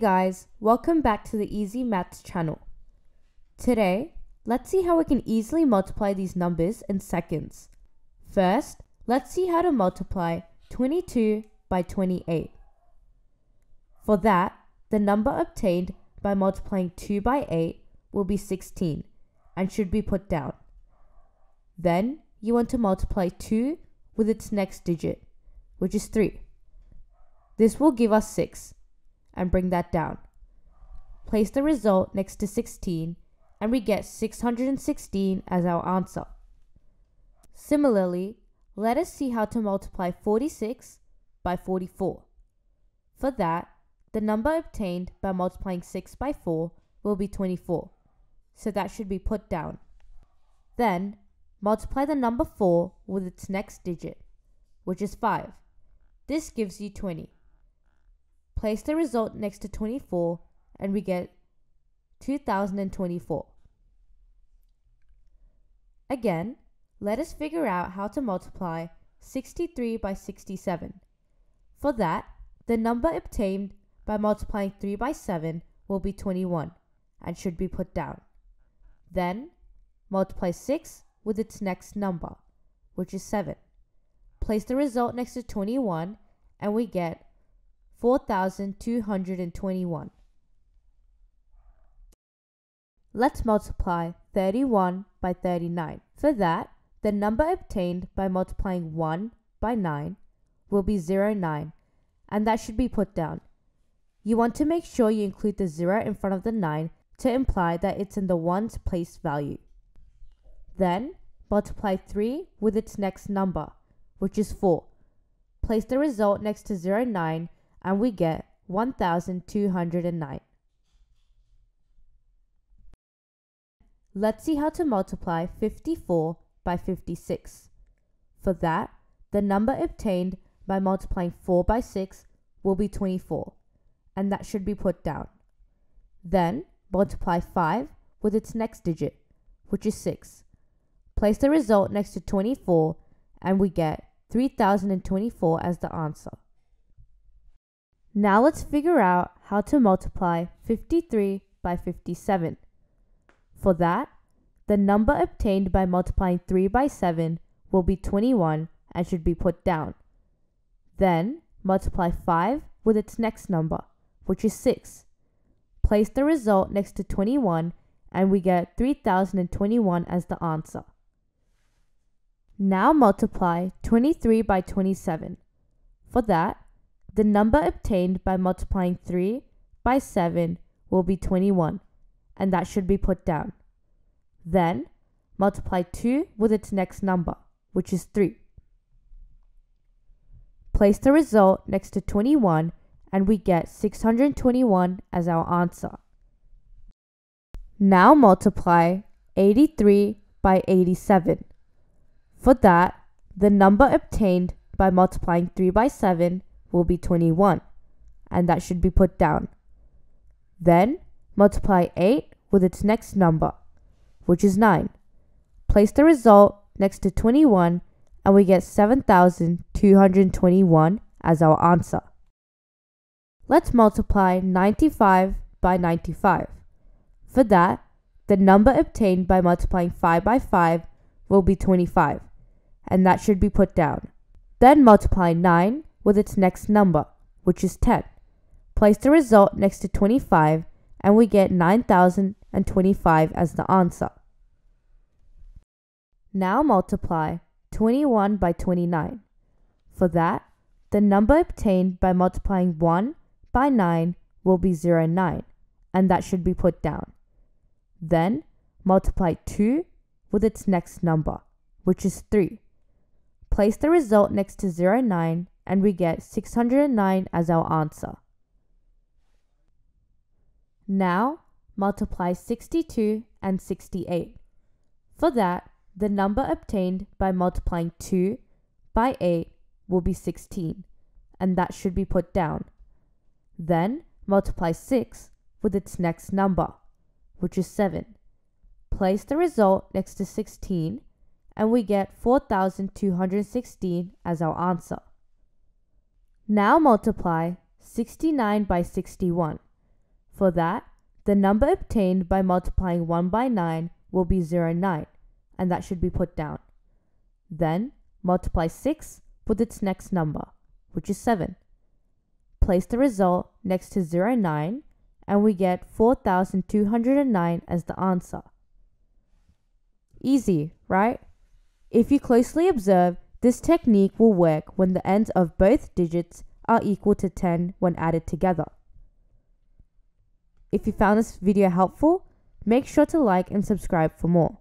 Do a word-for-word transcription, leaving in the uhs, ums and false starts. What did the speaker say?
Hey guys, welcome back to the Easy Maths channel. Today, let's see how we can easily multiply these numbers in seconds. First, let's see how to multiply twenty-two by twenty-eight. For that, the number obtained by multiplying two by eight will be sixteen and should be put down. Then, you want to multiply two with its next digit, which is three. This will give us six. And bring that down. Place the result next to sixteen and we get six hundred sixteen as our answer. Similarly, let us see how to multiply forty-six by forty-four. For that, the number obtained by multiplying six by four will be twenty-four, so that should be put down. Then, multiply the number four with its next digit, which is five. This gives you twenty. Place the result next to twenty-four and we get two thousand twenty-four. Again, let us figure out how to multiply sixty-three by sixty-seven. For that, the number obtained by multiplying three by seven will be twenty-one and should be put down. Then, multiply six with its next number, which is seven. Place the result next to twenty-one and we get four thousand two hundred twenty-one. Let's multiply thirty-one by thirty-nine. For that, the number obtained by multiplying one by nine will be zero nine, and that should be put down. You want to make sure you include the zero in front of the nine to imply that it's in the ones place value. Then, multiply three with its next number, which is four. Place the result next to zero nine and we get one thousand two hundred nine. Let's see how to multiply fifty-four by fifty-six. For that, the number obtained by multiplying four by six will be twenty-four, and that should be put down. Then, multiply five with its next digit, which is six. Place the result next to twenty-four and we get three thousand twenty-four as the answer. Now let's figure out how to multiply fifty-three by fifty-seven. For that, the number obtained by multiplying three by seven will be twenty-one and should be put down. Then, multiply five with its next number, which is six. Place the result next to twenty-one and we get three thousand twenty-one as the answer. Now multiply twenty-three by twenty-seven. For that, the number obtained by multiplying three by seven will be twenty-one, and that should be put down. Then, multiply two with its next number, which is three. Place the result next to twenty-one, and we get six hundred twenty-one as our answer. Now multiply eighty-three by eighty-seven. For that, the number obtained by multiplying three by seven will be twenty-one, and that should be put down. Then, multiply eight with its next number, which is nine. Place the result next to twenty-one, and we get seven thousand two hundred twenty-one as our answer. Let's multiply ninety-five by ninety-five. For that, the number obtained by multiplying five by five will be twenty-five, and that should be put down. Then multiply nine with its next number, which is ten. Place the result next to twenty-five and we get nine thousand twenty-five as the answer. Now multiply twenty-one by twenty-nine. For that, the number obtained by multiplying one by nine will be zero nine, and that should be put down. Then multiply two with its next number, which is three. Place the result next to zero nine and we get six hundred nine as our answer. Now, multiply sixty-two and sixty-eight. For that, the number obtained by multiplying two by eight will be sixteen, and that should be put down. Then, multiply six with its next number, which is seven. Place the result next to sixteen and we get four thousand two hundred sixteen as our answer. Now multiply sixty-nine by sixty-one. For that, the number obtained by multiplying one by nine will be zero point nine, and that should be put down. Then, multiply six with its next number, which is seven. Place the result next to zero point nine, and we get four thousand two hundred nine as the answer. Easy, right? If you closely observe, this technique will work when the ends of both digits are equal to ten when added together. If you found this video helpful, make sure to like and subscribe for more.